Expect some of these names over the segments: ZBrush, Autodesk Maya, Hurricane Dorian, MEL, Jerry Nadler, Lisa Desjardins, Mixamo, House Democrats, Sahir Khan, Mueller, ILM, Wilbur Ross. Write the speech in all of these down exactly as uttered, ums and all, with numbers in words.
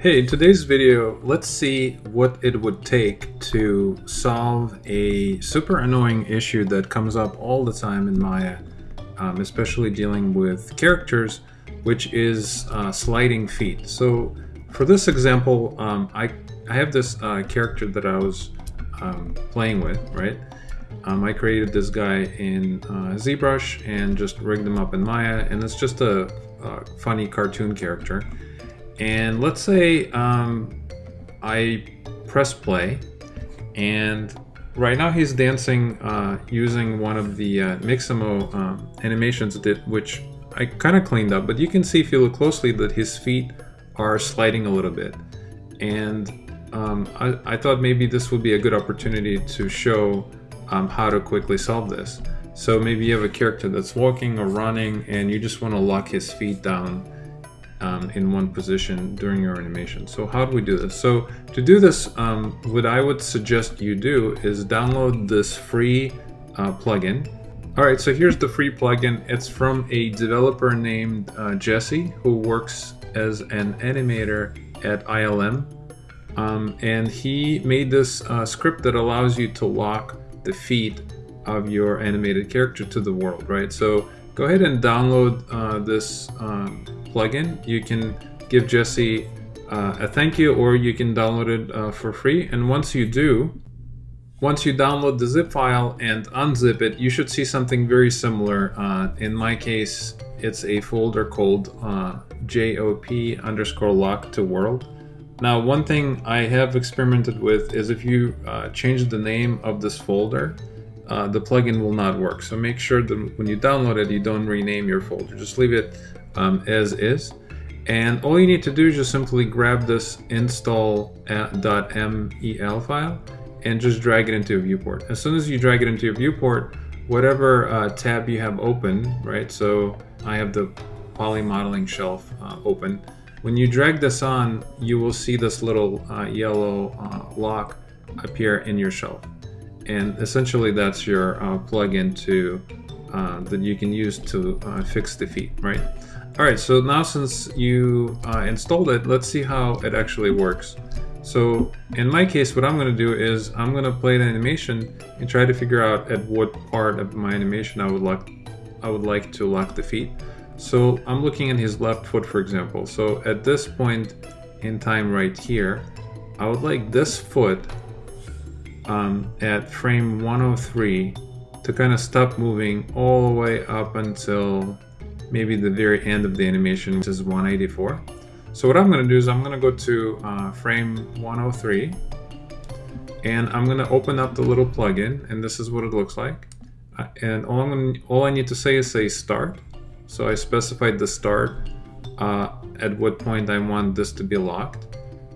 Hey, in today's video, let's see what it would take to solve a super annoying issue that comes up all the time in Maya, um, especially dealing with characters, which is uh, sliding feet. So for this example, um, I, I have this uh, character that I was um, playing with, right? Um, I created this guy in uh, ZBrush and just rigged him up in Maya, and it's just a, a funny cartoon character. And let's say um, I press play, and right now he's dancing uh, using one of the uh, Mixamo um, animations, that which I kind of cleaned up, but you can see if you look closely that his feet are sliding a little bit. And um, I, I thought maybe this would be a good opportunity to show um, how to quickly solve this. So maybe you have a character that's walking or running and you just want to lock his feet down Um, in one position during your animation. So how do we do this? So to do this, um, what I would suggest you do is download this free uh, plugin. All right, so here's the free plugin. It's from a developer named uh, Jesse, who works as an animator at I L M. Um, and he made this uh, script that allows you to lock the feet of your animated character to the world, right? So go ahead and download uh, this um, plugin. You can give Jesse uh, a thank you, or you can download it uh, for free. And once you do, once you download the zip file and unzip it, you should see something very similar. Uh, in my case, it's a folder called uh, J O P underscore lock to world. Now, one thing I have experimented with is if you uh, change the name of this folder, Uh, the plugin will not work. So make sure that when you download it, you don't rename your folder. Just leave it um, as is. And all you need to do is just simply grab this install dot mel file and just drag it into a viewport. As soon as you drag it into a viewport, whatever uh, tab you have open, right? So I have the poly modeling shelf uh, open. When you drag this on, you will see this little uh, yellow uh, lock appear in your shelf. And essentially that's your uh, plugin to, uh, that you can use to uh, fix the feet, right? All right, so now since you uh, installed it, let's see how it actually works. So in my case, what I'm gonna do is I'm gonna play the animation and try to figure out at what part of my animation I would lock, I would like to lock the feet. So I'm looking at his left foot, for example. So at this point in time right here, I would like this foot Um, at frame one oh three to kind of stop moving all the way up until maybe the very end of the animation, which is one eighty-four. So what I'm going to do is I'm going to go to uh, frame one oh three, and I'm going to open up the little plugin, and this is what it looks like. Uh, and all, I'm gonna, all I need to say is say start. So I specified the start, uh, at what point I want this to be locked.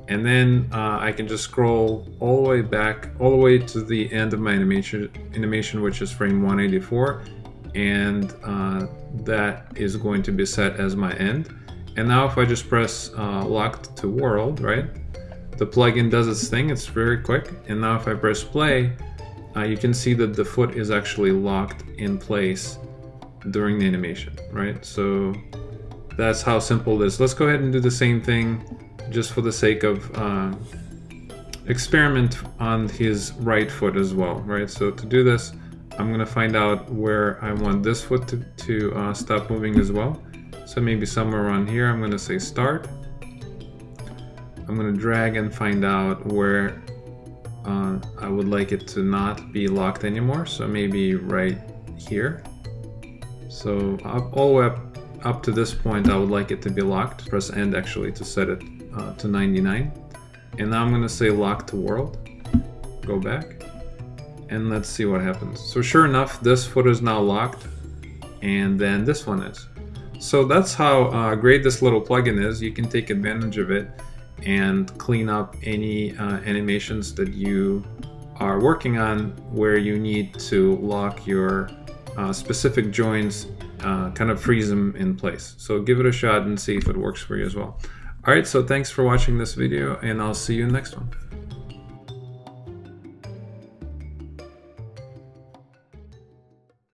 And then uh, I can just scroll all the way back, all the way to the end of my animation, animation which is frame one eighty-four. And uh, that is going to be set as my end. And now if I just press uh, locked to world, right? The plugin does its thing, it's very quick. And now if I press play, uh, you can see that the foot is actually locked in place during the animation, right? So that's how simple it is. Let's go ahead and do the same thing just for the sake of uh, experiment on his right foot as well, right? So to do this, I'm gonna find out where I want this foot to, to uh, stop moving as well. So maybe somewhere around here, I'm gonna say start. I'm gonna drag and find out where uh, I would like it to not be locked anymore. So maybe right here. So up, all the way up, up to this point, I would like it to be locked. Press end actually to set it Uh, to ninety-nine, and now I'm going to say lock to world, go back, and let's see what happens. So sure enough, this foot is now locked, and then this one is. So that's how uh, great this little plugin is. You can take advantage of it and clean up any uh, animations that you are working on where you need to lock your uh, specific joints, uh, kind of freeze them in place. So give it a shot and see if it works for you as well. All right, so thanks for watching this video, and I'll see you in the next one.